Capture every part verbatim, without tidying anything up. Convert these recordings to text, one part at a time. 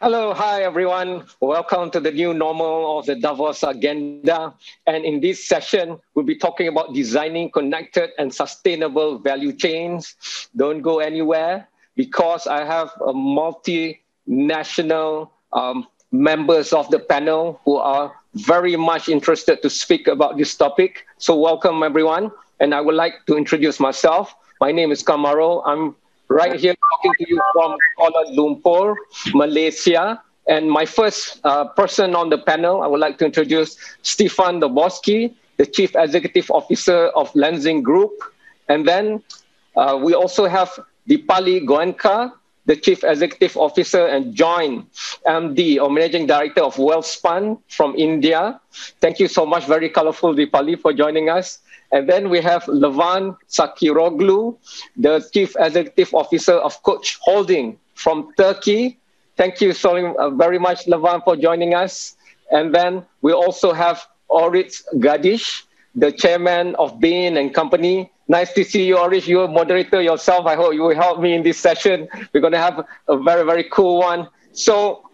Hello, hi everyone. Welcome to the new normal of the Davos Agenda. And in this session, we'll be talking about designing connected and sustainable value chains. Don't go anywhere because I have a multinational um, members of the panel who are very much interested to speak about this topic. So welcome everyone. And I would like to introduce myself. My name is Kamaro. I'm right here talking to you from Kuala Lumpur, Malaysia. And my first uh, person on the panel, I would like to introduce Stefan Doboczky, the Chief Executive Officer of Lenzing Group. And then uh, we also have Dipali Goenka, the Chief Executive Officer and Joint M D or Managing Director of Welspun from India. Thank you so much, very colorful Dipali, for joining us. And then we have Levent Çakıroğlu, the Chief Executive Officer of Koç Holding from Turkey. Thank you so very much, Levent, for joining us. And then we also have Orit Gadiesh, the Chairman of Bain and Company. Nice to see you, Orit. You're a moderator yourself. I hope you will help me in this session. We're going to have a very, very cool one. So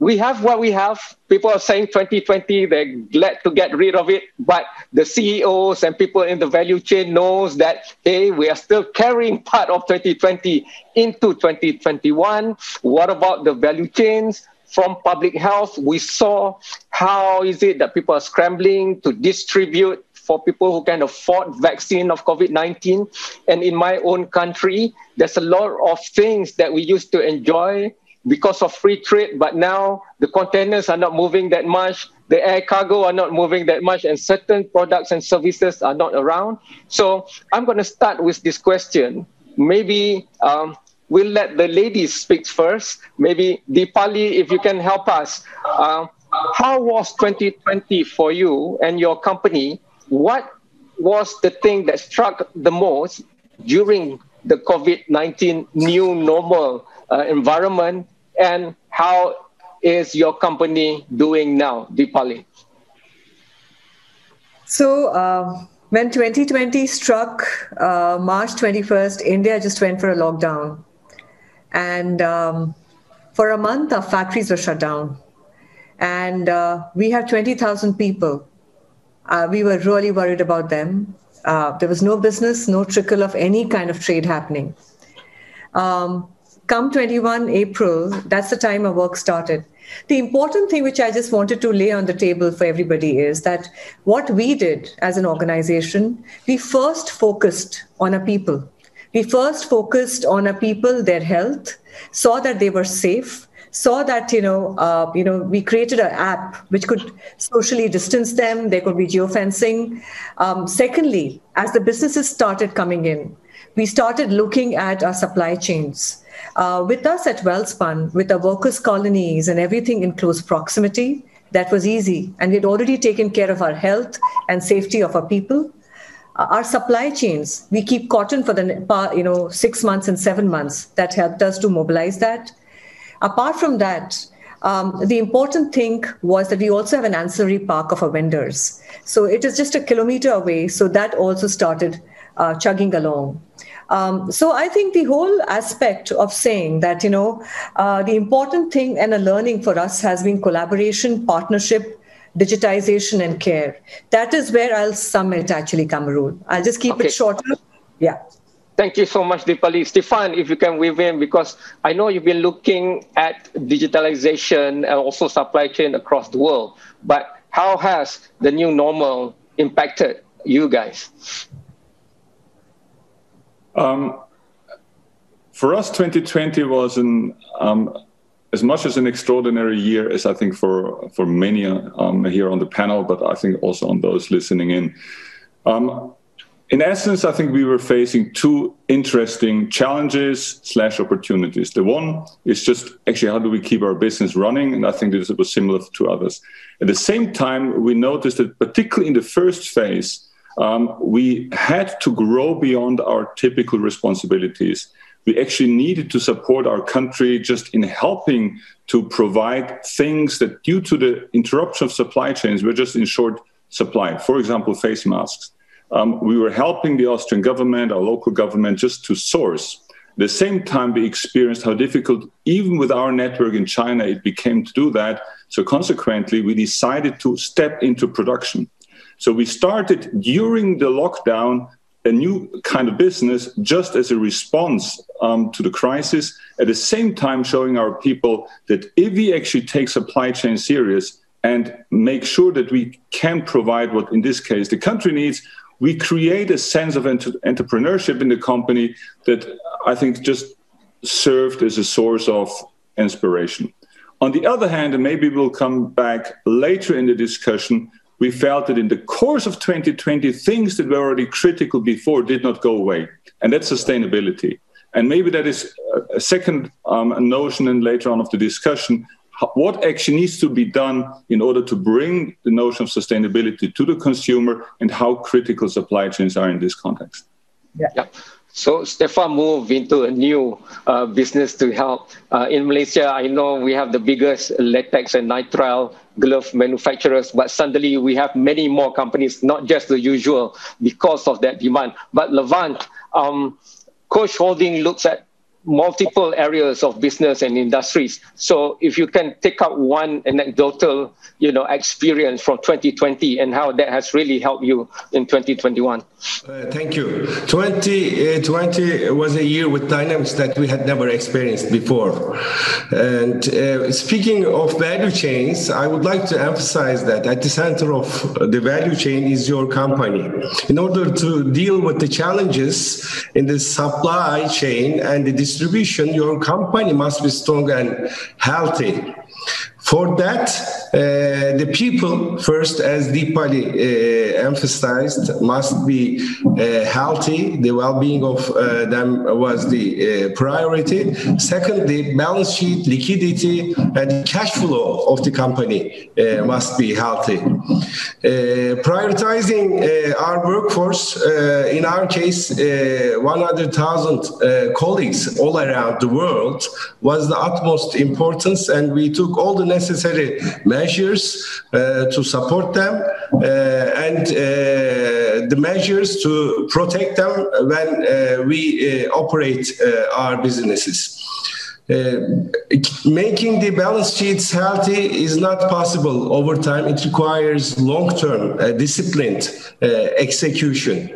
we have what we have. People are saying twenty twenty, they're glad to get rid of it. But the C E Os and people in the value chain knows that, hey, we are still carrying part of twenty twenty into twenty twenty-one. What about the value chains? From public health, we saw how is it that people are scrambling to distribute for people who can afford vaccine of COVID nineteen. And in my own country, there's a lot of things that we used to enjoy because of free trade, but now the containers are not moving that much, the air cargo are not moving that much, and certain products and services are not around. So I'm going to start with this question. Maybe um, we'll let the ladies speak first. Maybe Dipali, if you can help us. Uh, how was twenty twenty for you and your company? What was the thing that struck the most during the COVID nineteen new normal uh, environment, and how is your company doing now, Dipali? So uh, when twenty twenty struck, uh, March twenty-first, India just went for a lockdown. And um, for a month, our factories were shut down. And uh, we have twenty thousand people. Uh, we were really worried about them. Uh, there was no business, no trickle of any kind of trade happening. Um, come twenty-first April, that's the time our work started. The important thing which I just wanted to lay on the table for everybody is that what we did as an organization, we first focused on our people. We first focused on our people, their health, saw that they were safe, saw that, you know, uh, you know, we created an app which could socially distance them. There could be geofencing. Um, secondly, as the businesses started coming in, we started looking at our supply chains. Uh, with us at Welspun, with our workers' colonies and everything in close proximity, that was easy. And we'd already taken care of our health and safety of our people. Our supply chains, we keep cotton for the, you know, six months and seven months. That helped us to mobilize that. Apart from that, um, the important thing was that we also have an ancillary park of our vendors. So it is just a kilometer away. So that also started uh, chugging along. Um, so I think the whole aspect of saying that, you know, uh, the important thing and a learning for us has been collaboration, partnership, digitization, and care. That is where I'll sum it actually, Cameroon. I'll just keep okay. it shorter. Yeah. Thank you so much, Dipali. Stefan, if you can weave in, because I know you've been looking at digitalization and also supply chain across the world, but how has the new normal impacted you guys? Um, for us, twenty twenty was an, um, as much as an extraordinary year as I think for, for many um, here on the panel, but I think also on those listening in. Um, In essence, I think we were facing two interesting challenges slash opportunities. The one is just actually how do we keep our business running? And I think this was similar to others. At the same time, we noticed that particularly in the first phase, um, we had to grow beyond our typical responsibilities. We actually needed to support our country just in helping to provide things that due to the interruption of supply chains, were just in short supply. For example, face masks. Um, we were helping the Austrian government, our local government, just to source. At the same time, we experienced how difficult, even with our network in China, it became to do that. So consequently, we decided to step into production. So we started during the lockdown a new kind of business just as a response um, to the crisis, at the same time showing our people that if we actually take supply chain serious and make sure that we can provide what, in this case, the country needs, we create a sense of ent entrepreneurship in the company that I think just served as a source of inspiration. On the other hand, and maybe we'll come back later in the discussion, we felt that in the course of twenty twenty, things that were already critical before did not go away, and that's sustainability. And maybe that is a second um, notion, and later on of the discussion, what actually needs to be done in order to bring the notion of sustainability to the consumer and how critical supply chains are in this context. Yeah. Yeah. So Stefan moved into a new uh, business to help. Uh, in Malaysia, I know we have the biggest latex and nitrile glove manufacturers, but suddenly we have many more companies, not just the usual, because of that demand. But Levent, um, Koç Holding looks at multiple areas of business and industries. So if you can take out one anecdotal, you know, experience from twenty twenty and how that has really helped you in twenty twenty-one. Uh, thank you. twenty twenty was a year with dynamics that we had never experienced before. And uh, speaking of value chains, I would like to emphasize that at the center of the value chain is your company. In order to deal with the challenges in the supply chain and the distribution Distribution, your company must be strong and healthy. For that, uh, the people first, as Dipali uh, emphasized, must be uh, healthy. The well-being of uh, them was the uh, priority. Secondly, balance sheet, liquidity, and cash flow of the company uh, must be healthy. Uh, prioritizing uh, our workforce, uh, in our case, uh, one hundred thousand uh, colleagues all around the world, was the utmost importance, and we took all the necessary measures uh, to support them uh, and uh, the measures to protect them when uh, we uh, operate uh, our businesses. Uh, making the balance sheets healthy is not possible over time. It requires long-term, uh, disciplined uh, execution.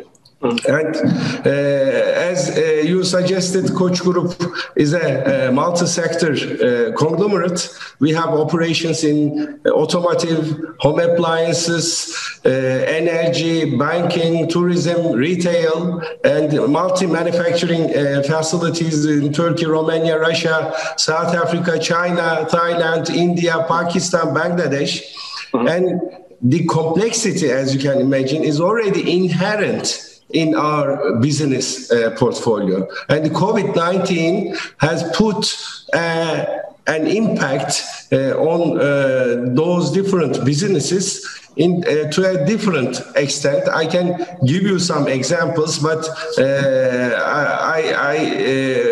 And uh, as uh, you suggested, Koç Group is a, a multi-sector uh, conglomerate. We have operations in automotive, home appliances, uh, energy, banking, tourism, retail, and multi-manufacturing uh, facilities in Turkey, Romania, Russia, South Africa, China, Thailand, India, Pakistan, Bangladesh. Mm-hmm. And the complexity, as you can imagine, is already inherent in our business uh, portfolio. And COVID nineteen has put uh, an impact uh, on uh, those different businesses in, uh, to a different extent. I can give you some examples, but uh, I, I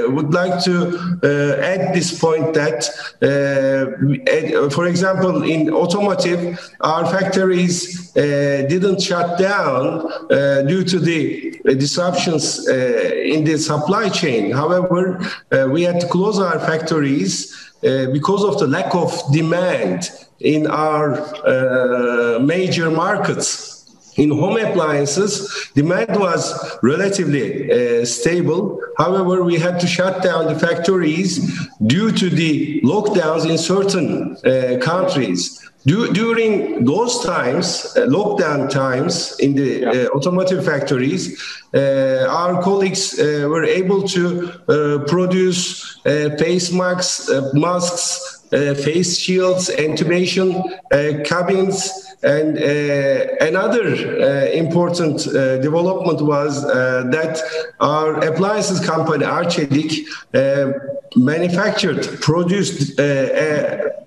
uh, would like to uh, add this point that, uh, for example, in automotive, our factories uh, didn't shut down uh, due to the disruptions uh, in the supply chain. However, uh, we had to close our factories Uh, because of the lack of demand in our uh, major markets. In home appliances, demand was relatively uh, stable. However, we had to shut down the factories due to the lockdowns in certain uh, countries. Du during those times, uh, lockdown times in the yeah. uh, automotive factories, uh, our colleagues uh, were able to uh, produce uh, face masks, uh, masks uh, face shields, intubation uh, cabins. And uh, another uh, important uh, development was uh, that our appliances company, Arçelik, uh, manufactured, produced uh, a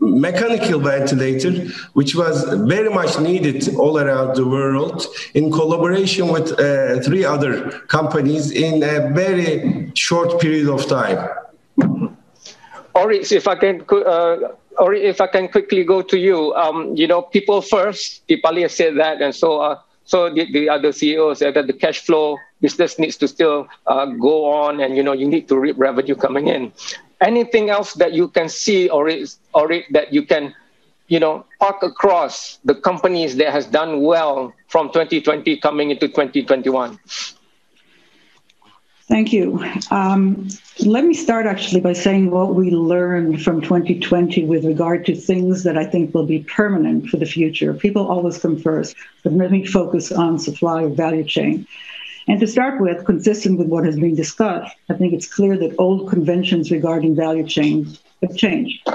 mechanical ventilator, which was very much needed all around the world, in collaboration with uh, three other companies in a very short period of time. Orit, if I can... Uh... Or if I can quickly go to you, um, you know, people first, Dipali has said that, and so uh, So the, the other C E O said that the cash flow business needs to still uh, go on, and you know you need to reap revenue coming in. Anything else that you can see or it, or it, that you can, you know, park across the companies that has done well from twenty twenty coming into twenty twenty-one? Thank you. Um, let me start actually by saying what we learned from twenty twenty with regard to things that I think will be permanent for the future. People always come first, but let me focus on supply or value chain. And to start with, consistent with what has been discussed, I think it's clear that old conventions regarding value chains have changed.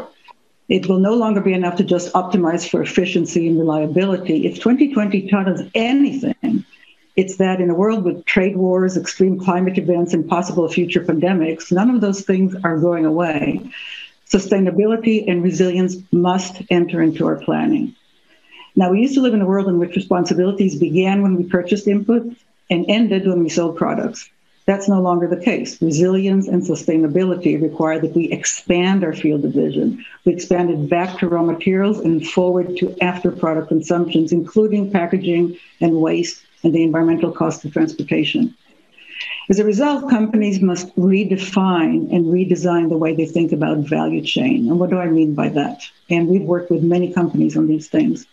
It will no longer be enough to just optimize for efficiency and reliability. If twenty twenty taught us anything, it's that in a world with trade wars, extreme climate events, and possible future pandemics, none of those things are going away. Sustainability and resilience must enter into our planning. Now, we used to live in a world in which responsibilities began when we purchased inputs and ended when we sold products. That's no longer the case. Resilience and sustainability require that we expand our field of vision. We expand it back to raw materials and forward to after-product consumptions, including packaging and waste, and the environmental cost of transportation. As a result, companies must redefine and redesign the way they think about value chain. And what do I mean by that? And we've worked with many companies on these things.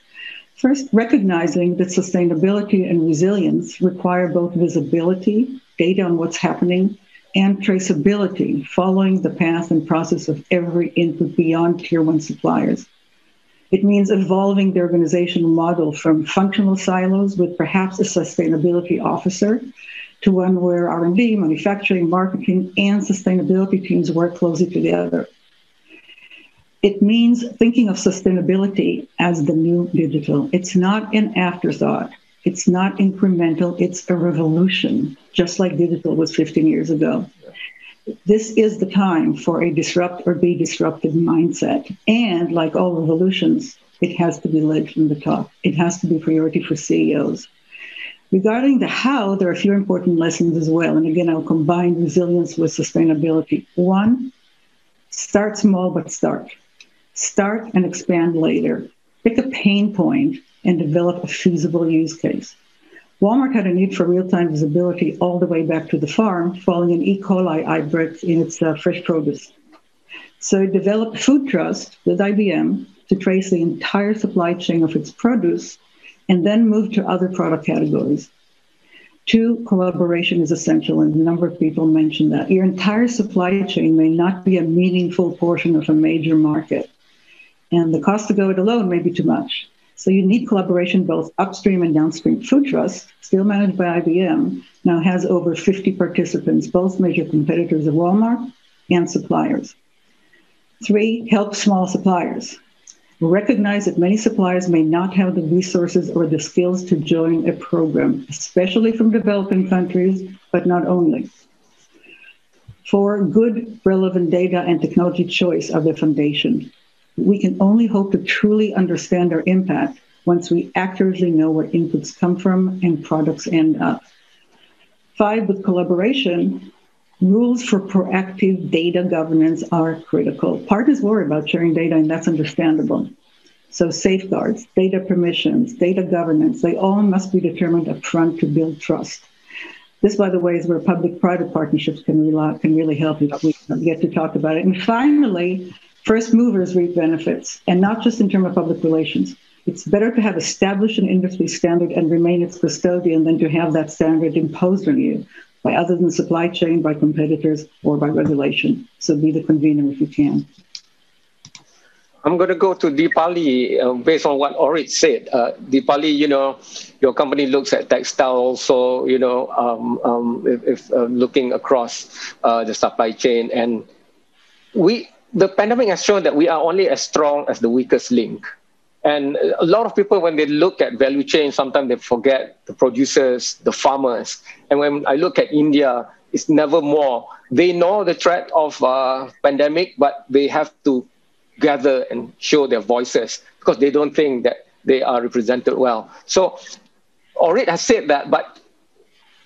First, recognizing that sustainability and resilience require both visibility, data on what's happening, and traceability, following the path and process of every input beyond tier one suppliers. It means evolving the organizational model from functional silos with perhaps a sustainability officer to one where R and D, manufacturing, marketing, and sustainability teams work closely together. It means thinking of sustainability as the new digital. It's not an afterthought. It's not incremental. It's a revolution, just like digital was fifteen years ago. This is the time for a disrupt or be disrupted mindset. And like all revolutions, it has to be led from the top. It has to be a priority for C E Os. Regarding the how, there are a few important lessons as well. And again, I'll combine resilience with sustainability. One, start small, but start. Start and expand later. Pick a pain point and develop a feasible use case. Walmart had a need for real-time visibility all the way back to the farm, following an E. coli outbreak in its uh, fresh produce. So it developed Food Trust with I B M to trace the entire supply chain of its produce and then moved to other product categories. Two, collaboration is essential, and a number of people mentioned that. Your entire supply chain may not be a meaningful portion of a major market, and the cost to go it alone may be too much. So you need collaboration both upstream and downstream. Food Trust, still managed by I B M, now has over fifty participants, both major competitors of Walmart and suppliers. Three, help small suppliers. Recognize that many suppliers may not have the resources or the skills to join a program, especially from developing countries, but not only. Four, good, relevant data and technology choice are the foundation. We can only hope to truly understand our impact once we accurately know where inputs come from and products end up. Five, with collaboration, rules for proactive data governance are critical. Partners worry about sharing data, and that's understandable. So safeguards, data permissions, data governance, they all must be determined upfront to build trust. This, by the way, is where public-private partnerships can, rely, can really help if we get to talk about it. And finally, first movers reap benefits, and not just in terms of public relations. It's better to have established an industry standard and remain its custodian than to have that standard imposed on you by others in the supply chain, by competitors, or by regulation. So be the convener if you can. I'm going to go to Dipali uh, based on what Orit said. Uh, Dipali, you know, your company looks at textiles, so, you know, um, um, if, if, uh, looking across uh, the supply chain, and we... The pandemic has shown that we are only as strong as the weakest link. And a lot of people, when they look at value chain, sometimes they forget the producers, the farmers. And when I look at India, it's never more. They know the threat of uh, pandemic, but they have to gather and show their voices because they don't think that they are represented well. So Orit has said that, but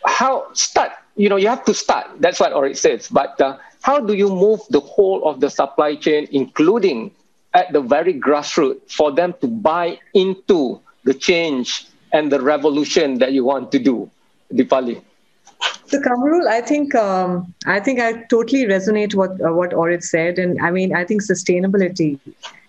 how start? You know, you have to start. That's what Orit says. But uh, how do you move the whole of the supply chain, including at the very grassroots, for them to buy into the change and the revolution that you want to do, Dipali? So Kamarul, I think um, I think I totally resonate what uh, what Orit said, and I mean I think sustainability,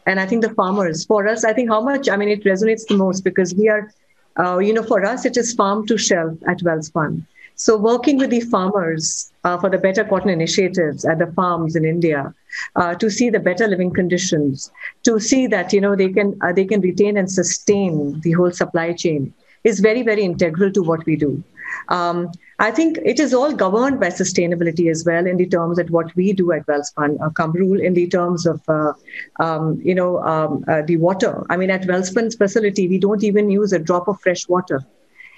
and I think the farmers for us. I think how much I mean it resonates the most because we are, uh, you know, for us it is farm to shelf at Welspun. So working with the farmers uh, for the better cotton initiatives at the farms in India, uh, to see the better living conditions, to see that you know they can uh, they can retain and sustain the whole supply chain is very very integral to what we do. Um, I think it is all governed by sustainability as well in the terms that what we do at Welspun, uh, Kamarul, in the terms of, uh, um, you know, um, uh, the water. I mean, at Welspun's facility, we don't even use a drop of fresh water.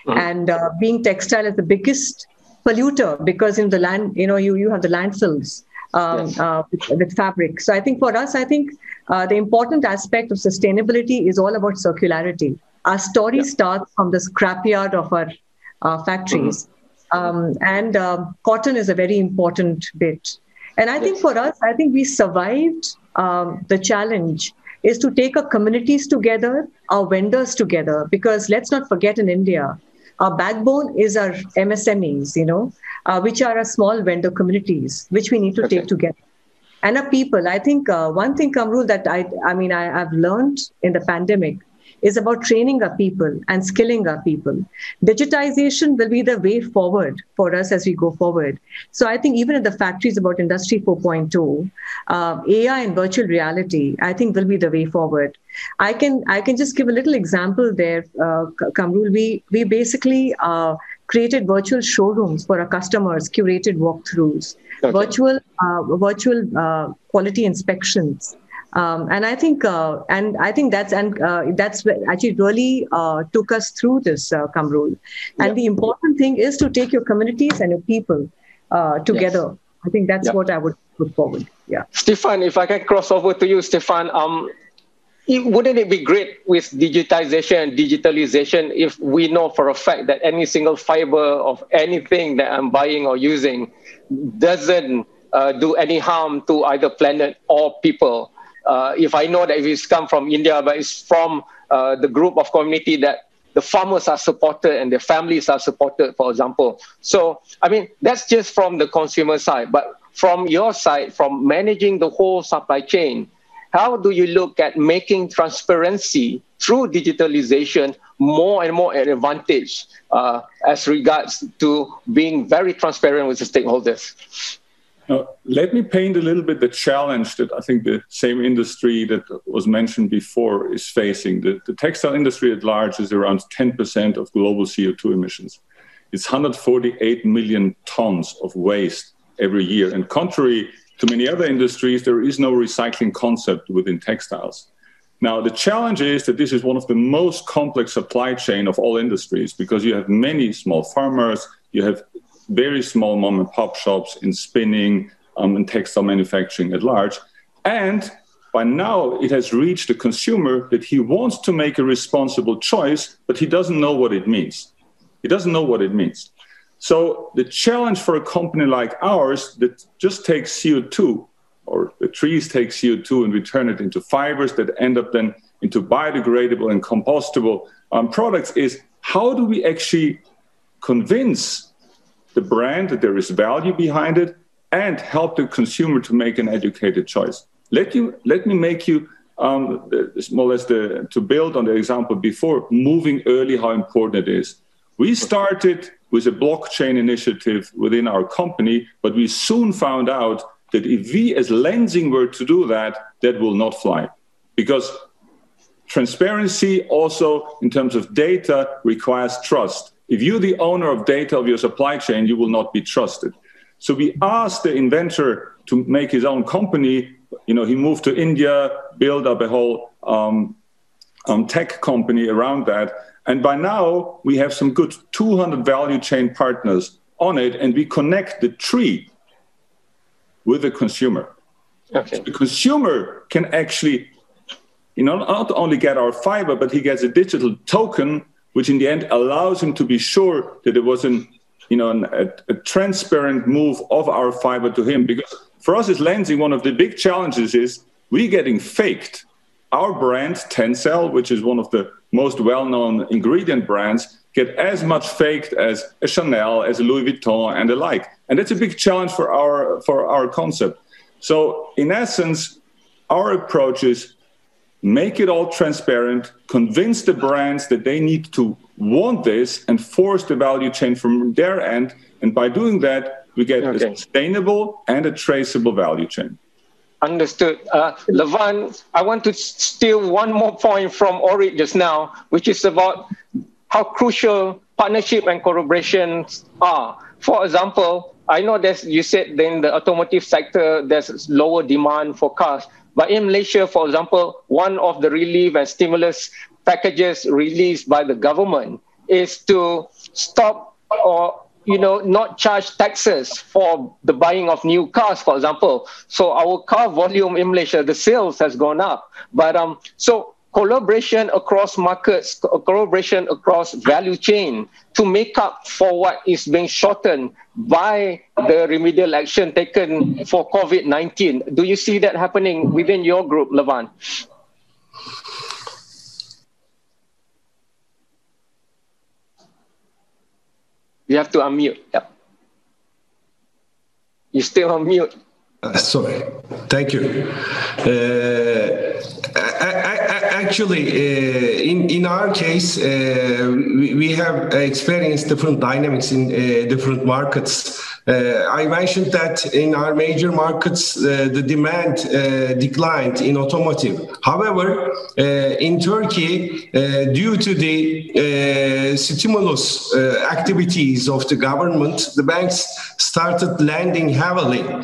Mm-hmm. And uh, being textile is the biggest polluter because in the land, you know, you, you have the landfills um, yes. uh, with, with fabric. So I think for us, I think uh, the important aspect of sustainability is all about circularity. Our story yeah. starts from the scrapyard of our Uh, factories. Mm-hmm. um, and uh, cotton is a very important bit. And I yes. think for us, I think we survived um, the challenge is to take our communities together, our vendors together, because let's not forget in India, our backbone is our M S M Es, you know, uh, which are our small vendor communities, which we need to okay. take together. And our people, I think uh, one thing, Kamarul, that I, I mean, I, I've learned in the pandemic is about training our people and skilling our people. Digitization will be the way forward for us as we go forward. So I think even at the factories about Industry four point oh, uh, A I and virtual reality, I think will be the way forward. I can I can just give a little example there, uh, Kamarul. We, we basically uh, created virtual showrooms for our customers, curated walkthroughs, okay. virtual, uh, virtual uh, quality inspections. Um, and I think, uh, and I think that's and uh, that's what actually really uh, took us through this, uh, Kamarul. And yeah. the important thing is to take your communities and your people uh, together. Yes. I think that's yeah. what I would put forward. Yeah, Stefan, if I can cross over to you, Stefan, um, it, wouldn't it be great with digitization and digitalization if we know for a fact that any single fiber of anything that I'm buying or using doesn't uh, do any harm to either planet or people? Uh, if I know that if it's come from India, but it's from uh, the group of community that the farmers are supported and their families are supported, for example. So, I mean, that's just from the consumer side. But from your side, from managing the whole supply chain, how do you look at making transparency through digitalization more and more an advantage uh, as regards to being very transparent with the stakeholders? Now, let me paint a little bit the challenge that I think the same industry that was mentioned before is facing. The, the textile industry at large is around ten percent of global C O two emissions. It's one hundred forty-eight million tons of waste every year. And contrary to many other industries, there is no recycling concept within textiles. Now, the challenge is that this is one of the most complex supply chain of all industries because you have many small farmers, you have very small mom and pop shops in spinning um, and textile manufacturing at large. And by now it has reached the consumer that he wants to make a responsible choice, but he doesn't know what it means. He doesn't know what it means. So the challenge for a company like ours that just takes C O two, or the trees take C O two and we turn it into fibers that end up then into biodegradable and compostable um, products, is how do we actually convince the brand that there is value behind it, and help the consumer to make an educated choice. Let you let me make you um, more or less the, to build on the example before, moving early how important it is. We started with a blockchain initiative within our company, but we soon found out that if we as Lenzing were to do that, that will not fly. Because transparency also in terms of data requires trust. If you're the owner of data of your supply chain, you will not be trusted. So we asked the inventor to make his own company. You know, he moved to India, built up a whole um, um, tech company around that. And by now, we have some good two hundred value chain partners on it, and we connect the tree with the consumer. Okay. So the consumer can actually, you know, not only get our fiber, but he gets a digital token which in the end allows him to be sure that it was an, you know, an, a, a transparent move of our fiber to him. Because for us as Lenzing, one of the big challenges is we're getting faked. our brand, Tencel, which is one of the most well-known ingredient brands, get as much faked as a Chanel, as a Louis Vuitton, and the like. And that's a big challenge for our, for our concept. So in essence, our approach is make it all transparent, convince the brands that they need to want this and force the value chain from their end. And by doing that, we get okay. a sustainable and a traceable value chain. Understood. Uh, Levent, I want to steal one more point from Orit just now, which is about how crucial partnership and collaborations are. For example, I know that you said in the automotive sector, there's lower demand for cars. But in Malaysia, for example, one of the relief and stimulus packages released by the government is to stop or you know, not charge taxes for the buying of new cars, for example. So our car volume in Malaysia, the sales has gone up. But um, so collaboration across markets, collaboration across value chain to make up for what is being shortened by the remedial action taken for COVID nineteen. Do you see that happening within your group, Levent? You have to unmute. Yeah. You still on mute. Uh, sorry. Thank you. Uh, I, I, I actually, uh, in in our case, uh, we, we have experienced different dynamics in uh, different markets. Uh, I mentioned that in our major markets, uh, the demand uh, declined in automotive. However, uh, in Turkey, uh, due to the uh, stimulus uh, activities of the government, the banks started lending heavily. Uh,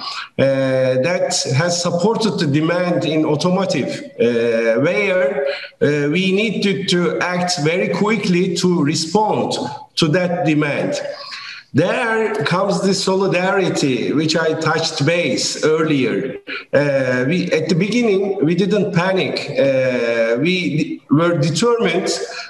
that has supported the demand in automotive, uh, where uh, we need to, to act very quickly to respond to that demand. There comes the solidarity, which I touched base earlier. Uh, we, at the beginning, we didn't panic. Uh, we were determined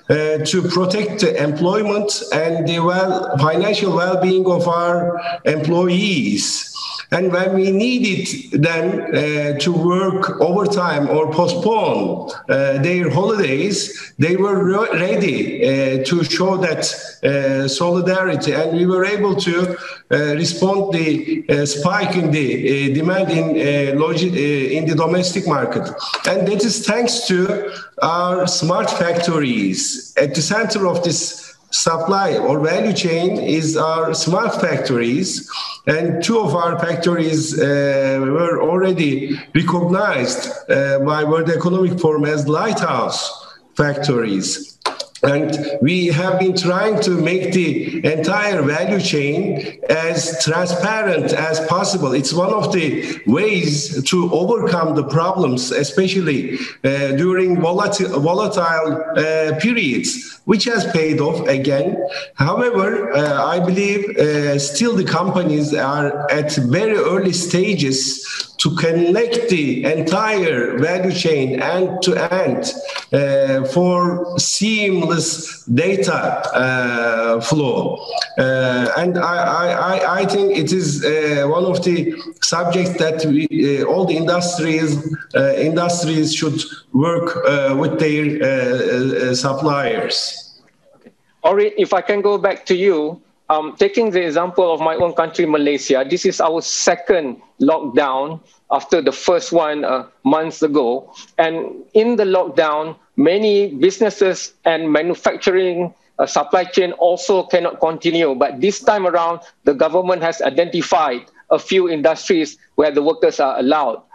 uh, to protect the employment and the well, financial well-being of our employees. And when we needed them uh, to work overtime or postpone uh, their holidays, they were re ready uh, to show that uh, solidarity. And we were able to uh, respond to the uh, spike in the uh, demand in, uh, logi uh, in the domestic market. And that is thanks to our smart factories. At the center of this supply or value chain is our smart factories, and two of our factories uh, were already recognized uh, by World Economic Forum as lighthouse factories. And we have been trying to make the entire value chain as transparent as possible. It's one of the ways to overcome the problems, especially uh, during volatile, volatile uh, periods, which has paid off again. However, uh, I believe uh, still the companies are at very early stages to connect the entire value chain end to end uh, for seamless data uh, flow. Uh, and I, I, I think it is uh, one of the subjects that we, uh, all the industries, uh, industries should work uh, with their uh, uh, suppliers. Okay. Orit, if I can go back to you, Um, taking the example of my own country, Malaysia, this is our second lockdown after the first one uh, months ago. And in the lockdown, many businesses and manufacturing uh, supply chain also cannot continue. But this time around, the government has identified a few industries where the workers are allowed.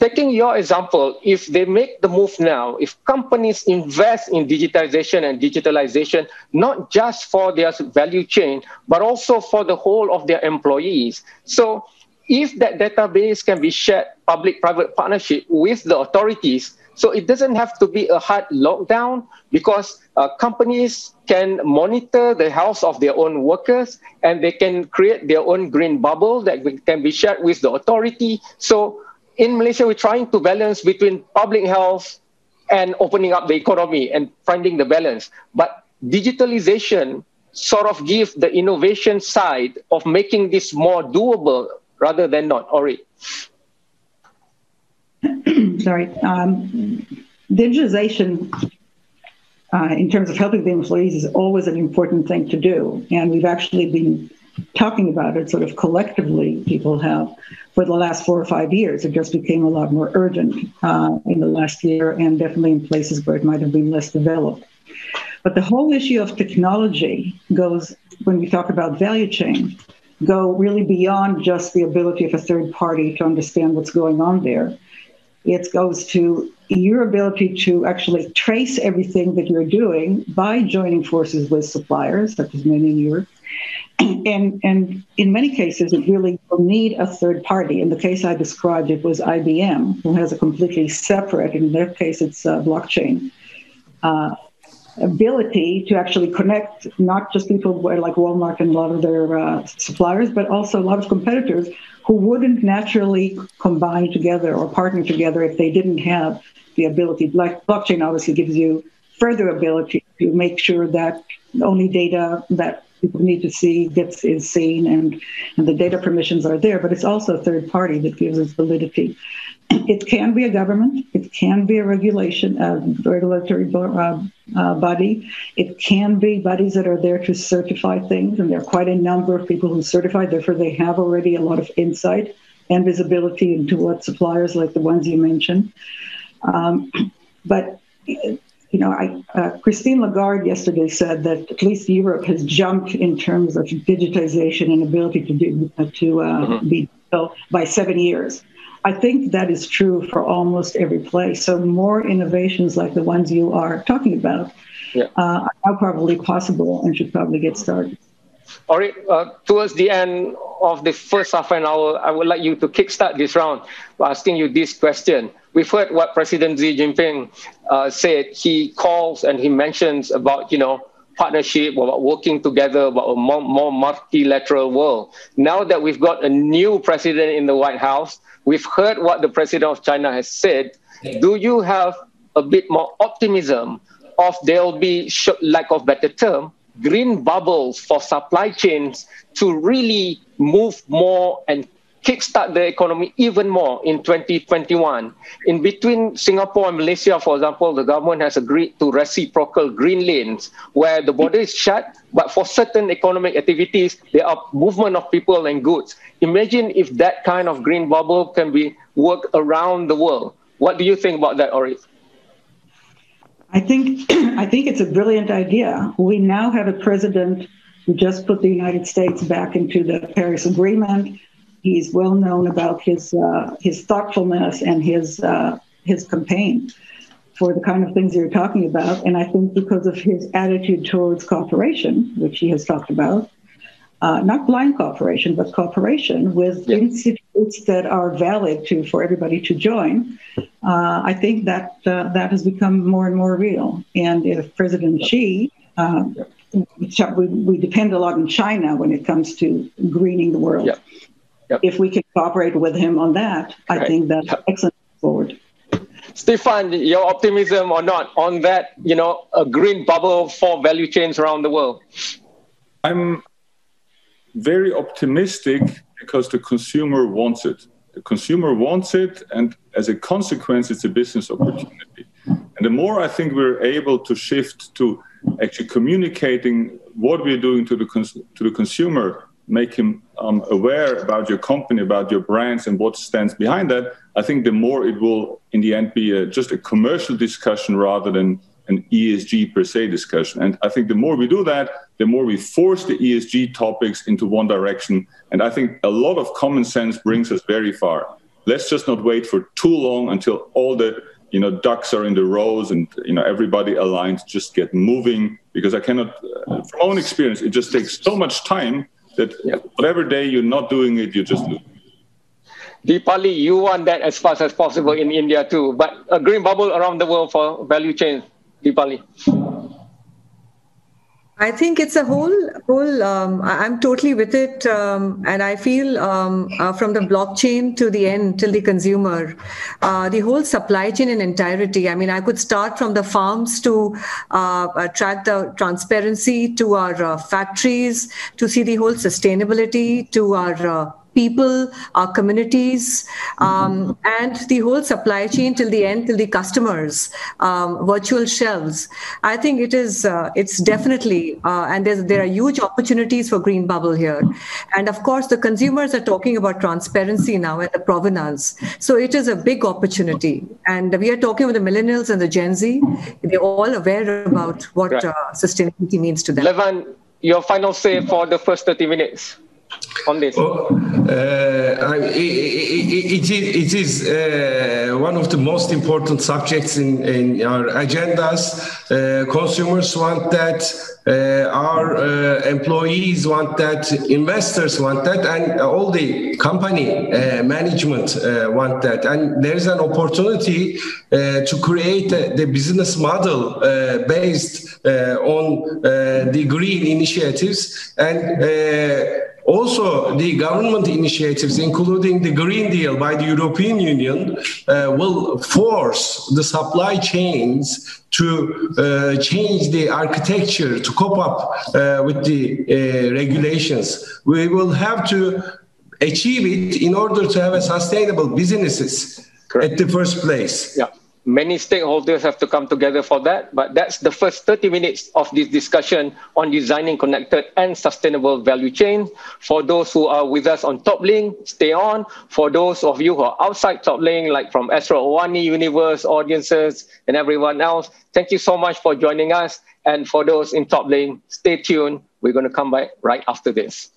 Taking your example, if they make the move now, if companies invest in digitization and digitalization, not just for their value chain, but also for the whole of their employees. So if that database can be shared, public-private partnership with the authorities, so it doesn't have to be a hard lockdown because uh, companies can monitor the health of their own workers and they can create their own green bubble that can be shared with the authority. So in Malaysia, we're trying to balance between public health and opening up the economy and finding the balance. But digitalization sort of gives the innovation side of making this more doable rather than not. Orit. Sorry. Um, digitization uh, in terms of helping the employees is always an important thing to do. And we've actually been talking about it sort of collectively, people have, for the last four or five years. It just became a lot more urgent uh, in the last year, and definitely in places where it might have been less developed. But the whole issue of technology goes, when we talk about value chain, go really beyond just the ability of a third party to understand what's going on there. It goes to your ability to actually trace everything that you're doing by joining forces with suppliers, such as many in Europe. And, and in many cases, it really will need a third party. In the case I described, it was I B M, who has a completely separate, in their case, it's uh, blockchain, uh, ability to actually connect not just people like Walmart and a lot of their uh, suppliers, but also a lot of competitors who wouldn't naturally combine together or partner together if they didn't have the ability. Like blockchain obviously gives you further ability to make sure that only data that people need to see gets is seen, and, and the data permissions are there, but it's also a third party that gives us validity. It can be a government, it can be a regulation, a regulatory bo uh, uh, body, it can be bodies that are there to certify things, and there are quite a number of people who certify, therefore they have already a lot of insight and visibility into what suppliers like the ones you mentioned. Um, but it, You know, I, uh, Christine Lagarde yesterday said that at least Europe has jumped in terms of digitization and ability to do, uh, to uh, mm-hmm. be built by seven years. I think that is true for almost every place. So more innovations like the ones you are talking about yeah. uh, are now probably possible and should probably get started. All right, uh, towards the end of the first half an hour, I would like you to kickstart this round by asking you this question. We've heard what President Xi Jinping uh, said. He calls and he mentions about, you know, partnership, about working together, about a more, more multilateral world. Now that we've got a new president in the White House, we've heard what the president of China has said. Do you have a bit more optimism of there'll be, lack of better term, green bubbles for supply chains to really move more and kickstart the economy even more in twenty twenty-one? In between Singapore and Malaysia, for example, the government has agreed to reciprocal green lanes where the border is shut, but for certain economic activities, there are movement of people and goods. Imagine if that kind of green bubble can be worked around the world. What do you think about that, Orit? I think, I think it's a brilliant idea. We now have a president who just put the United States back into the Paris Agreement. He's well known about his, uh, his thoughtfulness and his, uh, his campaign for the kind of things you're talking about. And I think because of his attitude towards cooperation, which he has talked about, uh, not blind cooperation, but cooperation with yeah. institutes that are valid to, for everybody to join, uh, I think that uh, that has become more and more real. And if President Xi, uh, we, we depend a lot on China when it comes to greening the world. Yeah. Yep. If we can cooperate with him on that, right. I think that's yep. excellent forward. Stefan, your optimism or not on that, you know, a green bubble for value chains around the world? I'm very optimistic because the consumer wants it. The consumer wants it, and as a consequence, it's a business opportunity. And the more I think we're able to shift to actually communicating what we're doing to the, cons to the consumer, make him um, aware about your company, about your brands, and what stands behind that, I think the more it will, in the end, be a, just a commercial discussion rather than an E S G per se discussion. And I think the more we do that, the more we force the E S G topics into one direction. And I think a lot of common sense brings us very far. Let's just not wait for too long until all the you know, ducks are in the rows and you know, everybody aligned, just get moving. Because I cannot, uh, from my own experience, it just takes so much time that yep. whatever day you're not doing it, you just lose. Dipali, you want that as fast as possible in India too, but a green bubble around the world for value chain, Dipali. I think it's a whole, whole um, I'm totally with it. Um, and I feel um, uh, from the blockchain to the end, till the consumer, uh, the whole supply chain in entirety. I mean, I could start from the farms to uh, uh, track the transparency to our uh, factories, to see the whole sustainability to our uh, people, our communities, um, and the whole supply chain till the end, till the customers, um, virtual shelves. I think it is, uh, it's definitely, uh, and there are huge opportunities for green bubble here. And of course, the consumers are talking about transparency now and the provenance. So it is a big opportunity. And we are talking with the millennials and the Gen Z. They're all aware about what right. uh, sustainability means to them. Levent, your final say for the first thirty minutes. On this, oh, uh, it, it, it is, it is uh, one of the most important subjects in, in our agendas. Uh, consumers want that, uh, our uh, employees want that, investors want that, and all the company uh, management uh, want that. And there is an opportunity uh, to create a, the business model uh, based uh, on uh, the green initiatives and. Uh, Also, the government initiatives, including the Green Deal by the European Union, uh, will force the supply chains to uh, change the architecture to cope up uh, with the uh, regulations. We will have to achieve it in order to have a sustainable businesses Correct. At the first place. Yeah. Many stakeholders have to come together for that, but that's the first thirty minutes of this discussion on designing connected and sustainable value chains. For those who are with us on Top Link, stay on. For those of you who are outside Top Link, like from Astro Owani Universe audiences and everyone else, thank you so much for joining us. And for those in Top Link, stay tuned. We're going to come back right after this.